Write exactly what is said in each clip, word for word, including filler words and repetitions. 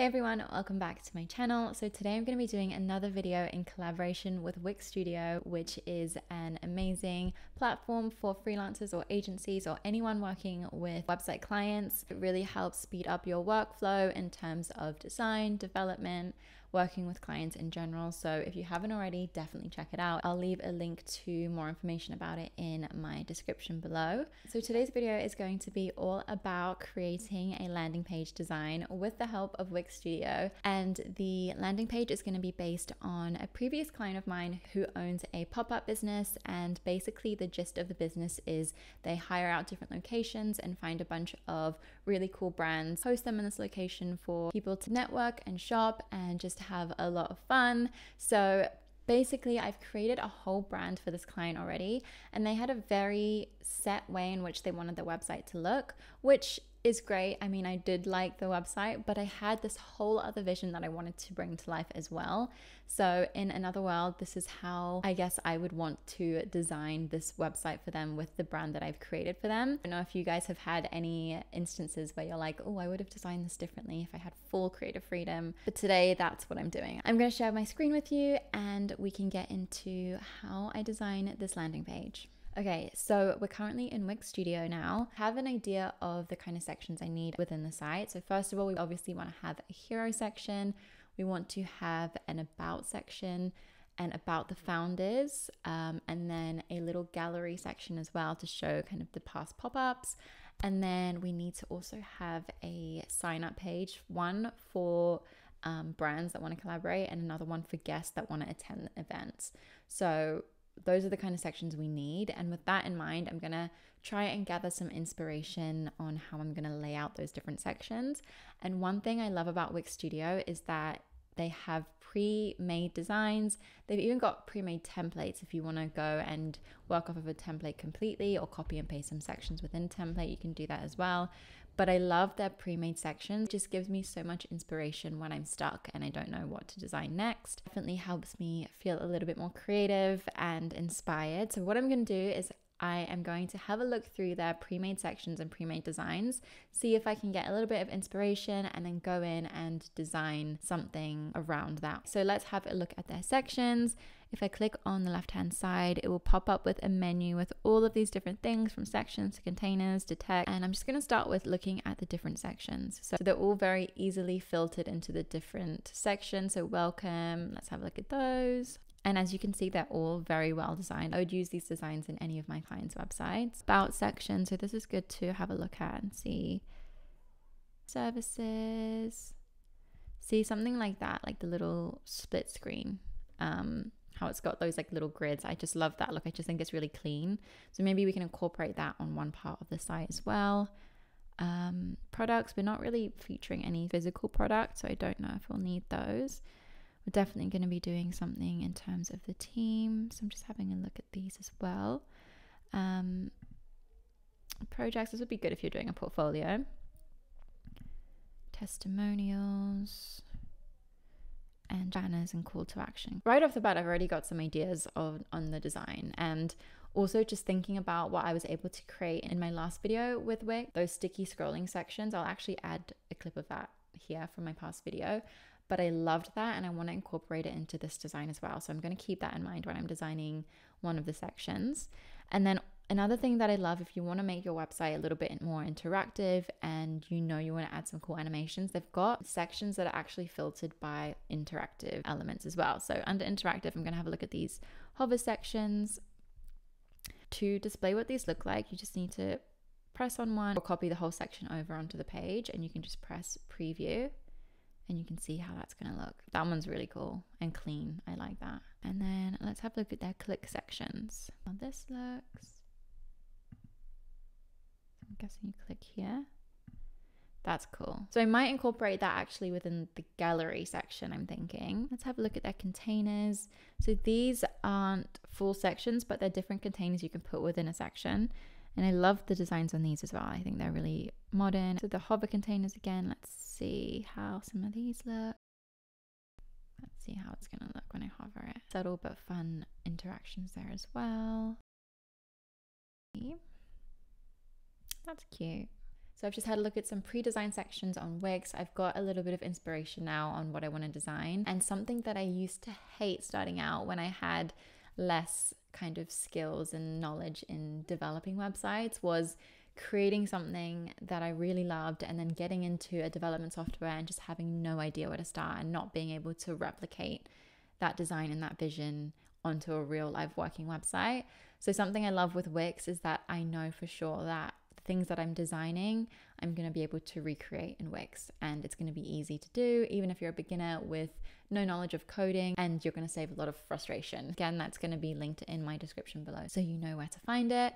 Hey everyone, welcome back to my channel. So today I'm going to be doing another video in collaboration with Wix Studio, which is an amazing platform for freelancers or agencies or anyone working with website clients. It really helps speed up your workflow in terms of design, development, working with clients in general. So if you haven't already, definitely check it out. I'll leave a link to more information about it in my description below. So today's video is going to be all about creating a landing page design with the help of Wix Studio, and the landing page is going to be based on a previous client of mine who owns a pop-up business. And basically the gist of the business is they hire out different locations and find a bunch of really cool brands, host them in this location for people to network and shop and just have a lot of fun. So basically, I've created a whole brand for this client already, and they had a very set way in which they wanted their website to look, which is great. I mean, I did like the website, but I had this whole other vision that I wanted to bring to life as well. So in another world, this is how I guess I would want to design this website for them with the brand that I've created for them. I don't know if you guys have had any instances where you're like, oh, I would have designed this differently if I had full creative freedom. But today, that's what I'm doing. I'm going to share my screen with you and we can get into how I design this landing page. Okay, so we're currently in Wix Studio now. I have an idea of the kind of sections I need within the site. So first of all, we obviously want to have a hero section. We want to have an about section and about the founders, um, and then a little gallery section as well to show kind of the past pop-ups. And then we need to also have a sign-up page, one for um, brands that want to collaborate and another one for guests that want to attend events. So those are the kind of sections we need. And with that in mind, I'm going to try and gather some inspiration on how I'm going to lay out those different sections. And one thing I love about Wix Studio is that they have pre-made designs. They've even got pre-made templates. If you want to go and work off of a template completely or copy and paste some sections within a template, you can do that as well. But I love their pre-made sections. It just gives me so much inspiration when I'm stuck and I don't know what to design next. Definitely helps me feel a little bit more creative and inspired. So what I'm going to do is I am going to have a look through their pre-made sections and pre-made designs, see if I can get a little bit of inspiration and then go in and design something around that. So let's have a look at their sections. If I click on the left-hand side, it will pop up with a menu with all of these different things from sections to containers to text. And I'm just going to start with looking at the different sections. So they're all very easily filtered into the different sections. So welcome, let's have a look at those. And as you can see, they're all very well designed. I would use these designs in any of my clients' websites. About section, so this is good to have a look at and see. Services. See, something like that, like the little split screen. Um, how it's got those like little grids. I just love that look. I just think it's really clean. So maybe we can incorporate that on one part of the site as well. Um, products, we're not really featuring any physical products, so I don't know if we'll need those. We're definitely going to be doing something in terms of the team. So I'm just having a look at these as well. Um, projects, this would be good if you're doing a portfolio. Testimonials. And banners and call to action. Right off the bat, I've already got some ideas of, on the design, and also just thinking about what I was able to create in my last video with Wix, those sticky scrolling sections. I'll actually add a clip of that here from my past video. But I loved that and I want to incorporate it into this design as well. So I'm going to keep that in mind when I'm designing one of the sections. And then another thing that I love, if you want to make your website a little bit more interactive and you know you want to add some cool animations, they've got sections that are actually filtered by interactive elements as well. So under interactive, I'm going to have a look at these hover sections. To display what these look like, you just need to press on one or copy the whole section over onto the page, and you can just press preview. And you can see how that's going to look. That one's really cool and clean. I like that. And then let's have a look at their click sections. How this looks. I'm guessing you click here. That's cool. So I might incorporate that actually within the gallery section, I'm thinking. Let's have a look at their containers. So these aren't full sections, but they're different containers you can put within a section. And I love the designs on these as well. I think they're really modern. So the hover containers again, let's see how some of these look. Let's see how it's going to look when I hover it. Subtle but fun interactions there as well. That's cute. So I've just had a look at some pre-designed sections on Wix. I've got a little bit of inspiration now on what I want to design, and something that I used to hate starting out when I had less kind of skills and knowledge in developing websites was creating something that I really loved and then getting into a development software and just having no idea where to start and not being able to replicate that design and that vision onto a real live working website. So something I love with Wix is that I know for sure that the things that I'm designing, I'm going to be able to recreate in Wix, and it's going to be easy to do even if you're a beginner with no knowledge of coding, and you're going to save a lot of frustration. Again, that's going to be linked in my description below so you know where to find it.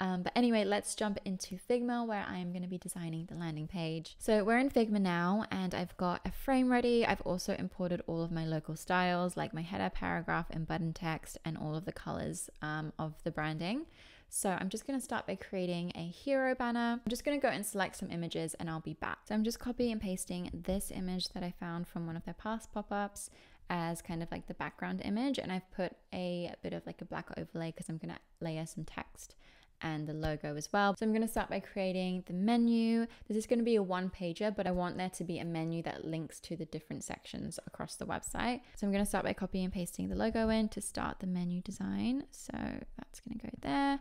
Um, but anyway, let's jump into Figma, where I am going to be designing the landing page. So we're in Figma now, and I've got a frame ready. I've also imported all of my local styles, like my header, paragraph, and button text, and all of the colors um, of the branding. So I'm just going to start by creating a hero banner. I'm just going to go and select some images, and I'll be back. So I'm just copying and pasting this image that I found from one of their past pop-ups as kind of like the background image, and I've put a bit of like a black overlay because I'm going to layer some text and the logo as well. So I'm going to start by creating the menu. This is going to be a one pager, but I want there to be a menu that links to the different sections across the website. So I'm going to start by copying and pasting the logo in to start the menu design. So that's going to go there.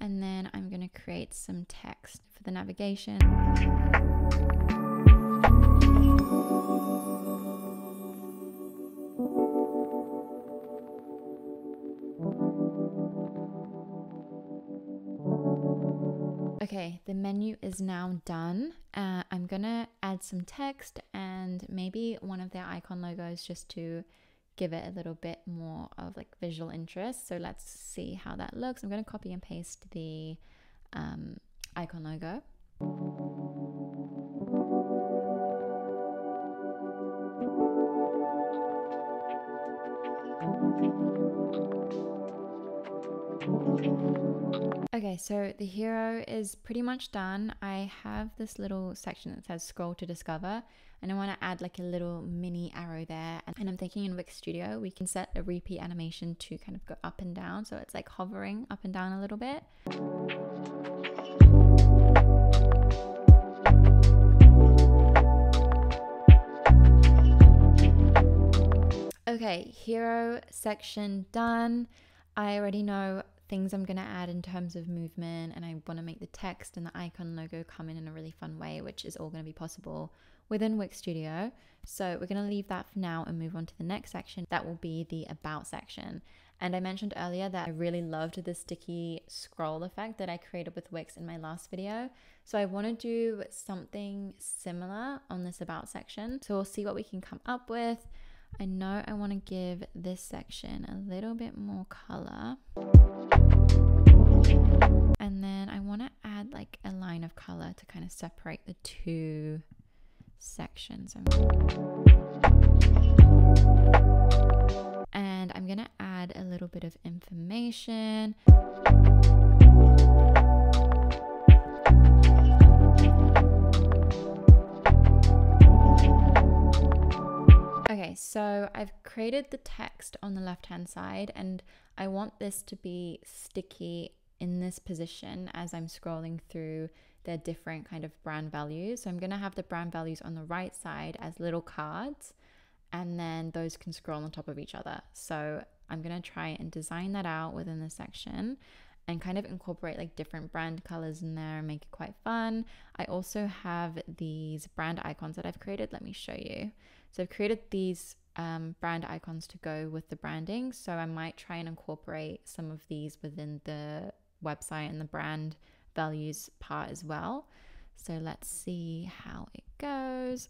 And then I'm going to create some text for the navigation. Okay, the menu is now done. Uh, I'm gonna add some text and maybe one of their icon logos just to give it a little bit more of like visual interest. So let's see how that looks. I'm gonna copy and paste the um, icon logo. Okay, so the hero is pretty much done. I have this little section that says scroll to discover, and I want to add like a little mini arrow there. And I'm thinking in Wix Studio, we can set a repeat animation to kind of go up and down. So it's like hovering up and down a little bit. Okay, hero section done. I already know things I'm going to add in terms of movement, and I want to make the text and the icon logo come in in a really fun way, which is all going to be possible within Wix Studio. So we're going to leave that for now and move on to the next section. That will be the about section. And I mentioned earlier that I really loved the sticky scroll effect that I created with Wix in my last video. So I want to do something similar on this about section. So we'll see what we can come up with. I know I want to give this section a little bit more color. And then I want to add like a line of color to kind of separate the two sections. And I'm going to add a little bit of information. Okay, so I've created the text on the left-hand side, and I want this to be sticky in this position as I'm scrolling through their different kind of brand values. So I'm going to have the brand values on the right side as little cards, and then those can scroll on top of each other. So I'm going to try and design that out within the section and kind of incorporate like different brand colors in there and make it quite fun. I also have these brand icons that I've created. Let me show you. So I've created these um, brand icons to go with the branding. So I might try and incorporate some of these within the website and the brand values part as well. So let's see how it goes.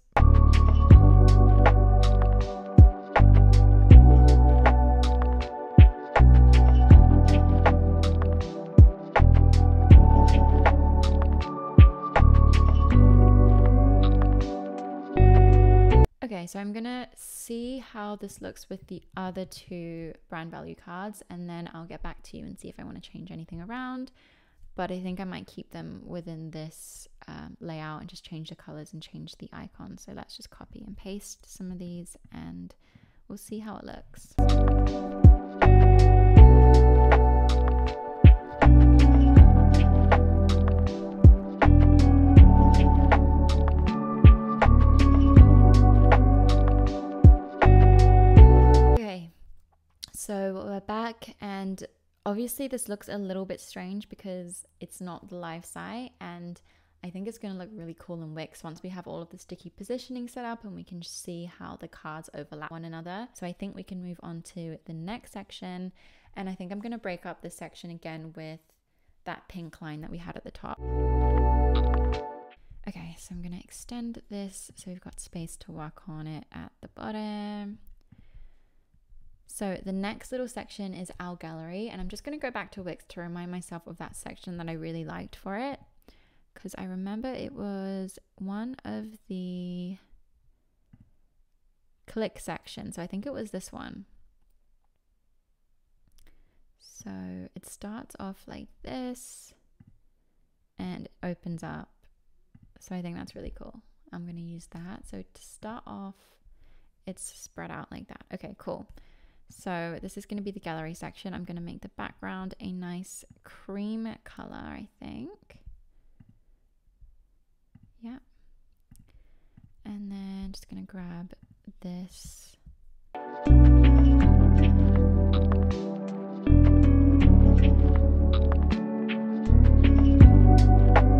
Okay, so I'm gonna see how this looks with the other two brand value cards, and then I'll get back to you and see if I want to change anything around. But I think I might keep them within this um, layout and just change the colors and change the icon. So let's just copy and paste some of these and we'll see how it looks. back, and obviously this looks a little bit strange because it's not the live site, and I think it's going to look really cool in Wix once we have all of the sticky positioning set up and we can see how the cards overlap one another. So I think we can move on to the next section, and I think I'm going to break up this section again with that pink line that we had at the top. Okay, so I'm going to extend this so we've got space to work on it at the bottom. So the next little section is our gallery, and I'm just going to go back to Wix to remind myself of that section that I really liked for it, because I remember it was one of the click sections. So I think it was this one. So it starts off like this and it opens up. So I think that's really cool. I'm going to use that. So to start off, it's spread out like that. Okay, cool. So this is going to be the gallery section. I'm going to make the background a nice cream color, I think. Yeah. And then just going to grab this.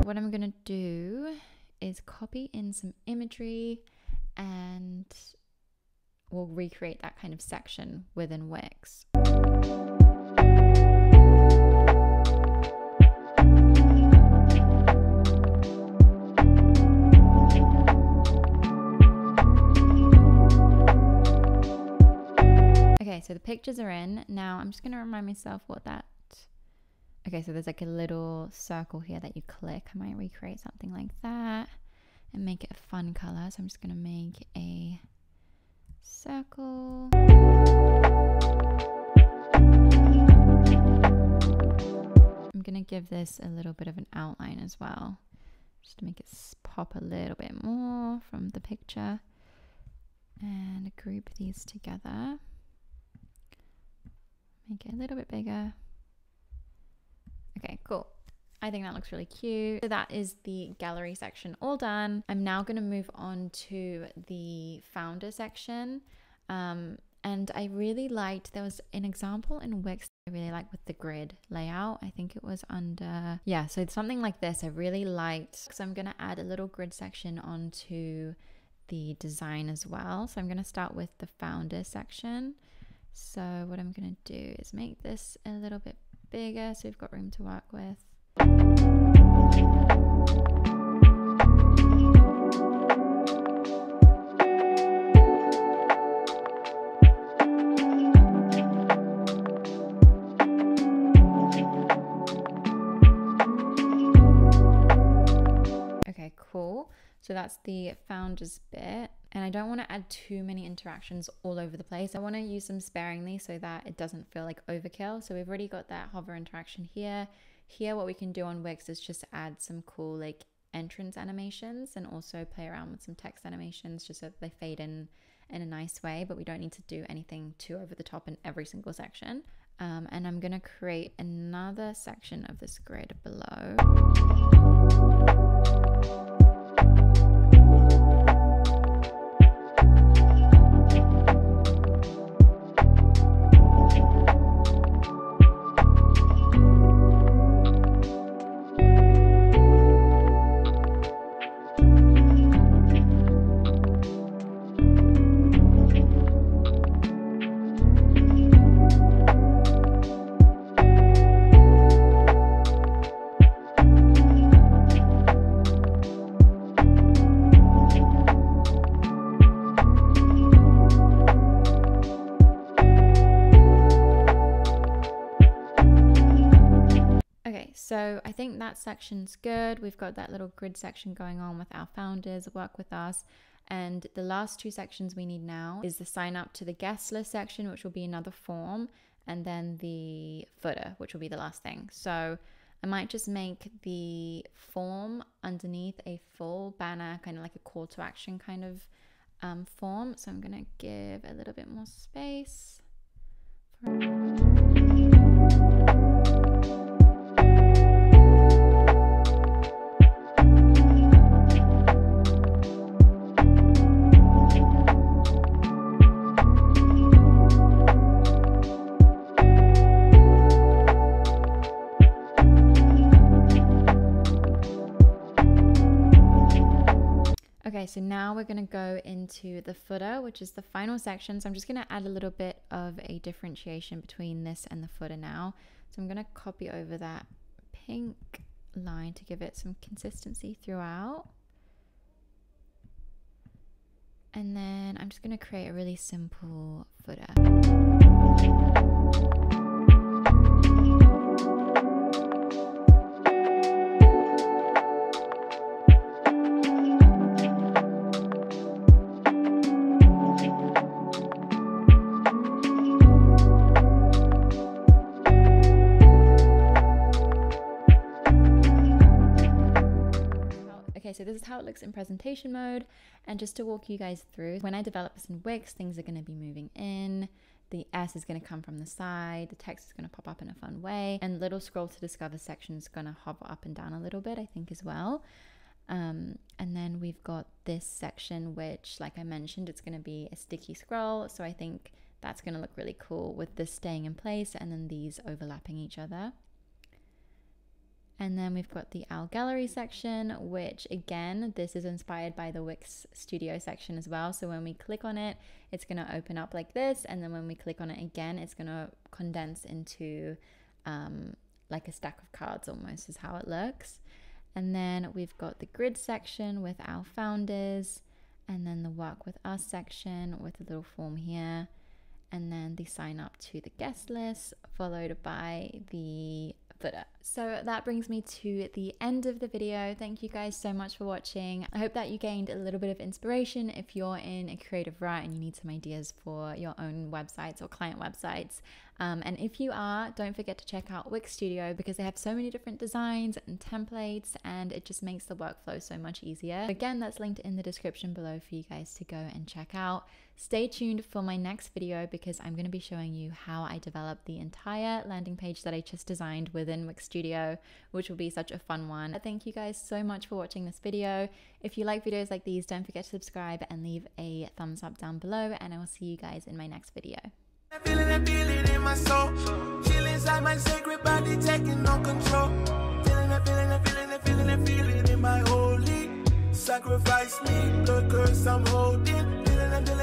What I'm going to do is copy in some imagery, and we'll recreate that kind of section within Wix. Okay, so the pictures are in. Now I'm just going to remind myself what that... Okay, so there's like a little circle here that you click. I might recreate something like that and make it a fun color. So I'm just going to make a circle. I'm going to give this a little bit of an outline as well, just to make it pop a little bit more from the picture, and group these together. Make it a little bit bigger. Okay, cool. I think that looks really cute. So that is the gallery section all done. I'm now going to move on to the founder section. Um, and I really liked, there was an example in Wix that I really liked with the grid layout. I think it was under, yeah, so it's something like this. I really liked. So I'm going to add a little grid section onto the design as well. So I'm going to start with the founder section. So what I'm going to do is make this a little bit bigger so we've got room to work with. Okay, cool. So that's the founders bit. And I don't want to add too many interactions all over the place. I want to use them sparingly so that it doesn't feel like overkill. So we've already got that hover interaction here. Here, what we can do on Wix is just add some cool like entrance animations, and also play around with some text animations just so that they fade in in a nice way, but we don't need to do anything too over the top in every single section. Um, and I'm going to create another section of this grid below. So I think that section's good. We've got that little grid section going on with our founders, work with us. And the last two sections we need now is the sign up to the guest list section, which will be another form, and then the footer, which will be the last thing. So I might just make the form underneath a full banner, kind of like a call to action kind of um, form. So I'm gonna give a little bit more space. For now we're going to go into the footer, which is the final section. So I'm just going to add a little bit of a differentiation between this and the footer now. So I'm going to copy over that pink line to give it some consistency throughout. And then I'm just going to create a really simple footer. So this is how it looks in presentation mode. And just to walk you guys through, when I develop this in Wix, things are going to be moving in, the S is going to come from the side, the text is going to pop up in a fun way, and little scroll to discover section is going to hop up and down a little bit, I think, as well. Um, and then we've got this section, which, like I mentioned, it's going to be a sticky scroll. So I think that's going to look really cool with this staying in place and then these overlapping each other. And then we've got the Our Gallery section, which again, this is inspired by the Wix Studio section as well. So when we click on it, it's going to open up like this. And then when we click on it again, it's going to condense into um, like a stack of cards almost is how it looks. And then we've got the Grid section with our founders, and then the Work With Us section with a little form here. And then the Sign Up to the Guest List, followed by the footer. So that brings me to the end of the video. Thank you guys so much for watching. I hope that you gained a little bit of inspiration if you're in a creative rut and you need some ideas for your own websites or client websites. Um, and if you are, don't forget to check out Wix Studio, because they have so many different designs and templates, and it just makes the workflow so much easier. Again, that's linked in the description below for you guys to go and check out. Stay tuned for my next video, because I'm going to be showing you how I developed the entire landing page that I just designed within Wix Studio, which will be such a fun one. Thank you guys so much for watching this video. If you like videos like these, don't forget to subscribe and leave a thumbs up down below, and I will see you guys in my next video. I'm feeling that feeling in my soul. Feel inside my sacred body, taking no control. Feeling that feeling, that feeling, that feeling, that feeling in my holy. Sacrifice me, the curse I'm holding.